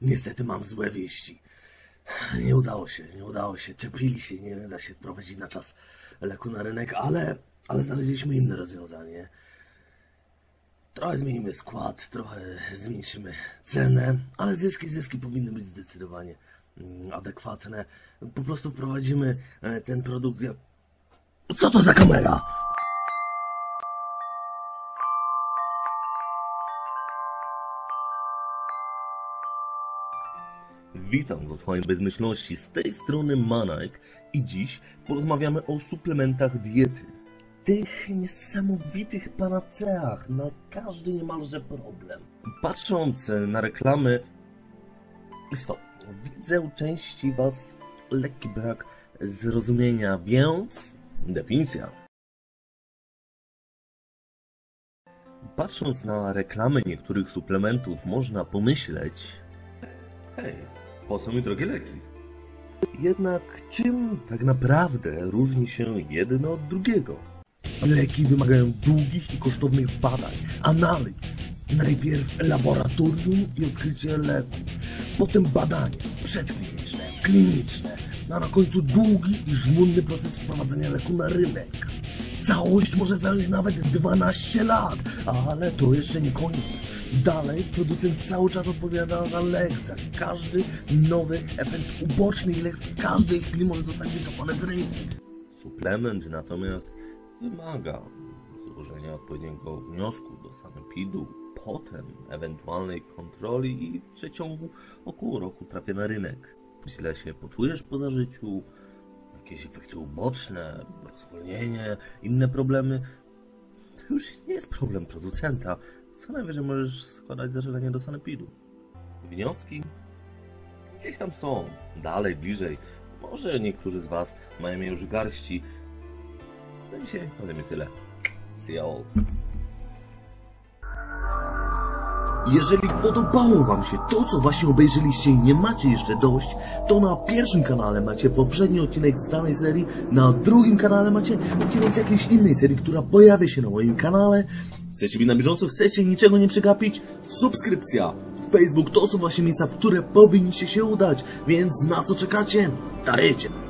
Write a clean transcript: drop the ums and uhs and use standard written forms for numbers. Niestety mam złe wieści. Nie udało się. Czepili się, nie da się wprowadzić na czas leku na rynek, ale znaleźliśmy inne rozwiązanie. Trochę zmienimy skład, trochę zmniejszymy cenę, ale zyski powinny być zdecydowanie adekwatne. Po prostu wprowadzimy ten produkt... Co to za kamera? Witam w Otchłań Bezmyślności, z tej strony Manek i dziś porozmawiamy o suplementach diety. Tych niesamowitych panaceach na każdy niemalże problem. Patrząc na reklamy... Stop. Widzę u części was lekki brak zrozumienia, więc... Definicja. Patrząc na reklamy niektórych suplementów można pomyśleć... Hej, po co mi drogie leki? Jednak czym tak naprawdę różni się jedno od drugiego? Leki wymagają długich i kosztownych badań, analiz. Najpierw laboratorium i odkrycie leku, potem badania przedkliniczne, kliniczne, a na końcu długi i żmudny proces wprowadzenia leku na rynek. Całość może zająć nawet 12 lat, ale to jeszcze nie koniec. Dalej producent cały czas odpowiada za lek, za każdy nowy efekt uboczny i lek w każdej chwili może zostać wycofany z rynku. Suplement natomiast wymaga złożenia odpowiedniego wniosku do sanepidu, potem ewentualnej kontroli i w przeciągu około roku trafia na rynek. Źle się poczujesz po zażyciu, jakieś efekty uboczne, rozwolnienie, inne problemy. To już nie jest problem producenta. Co najwyżej możesz składać zażalenie do sanepidu. Wnioski? Gdzieś tam są. Dalej, bliżej. Może niektórzy z was mają je już w garści. Na dzisiaj powiem tyle. See you all. Jeżeli podobało wam się to, co właśnie obejrzeliście i nie macie jeszcze dość, to na pierwszym kanale macie poprzedni odcinek z danej serii, na drugim kanale macie odcinek z jakiejś innej serii, która pojawia się na moim kanale. Chcecie być na bieżąco? Chcecie niczego nie przegapić? Subskrypcja! Facebook to są właśnie miejsca, w które powinniście się udać, więc na co czekacie? Dajecie!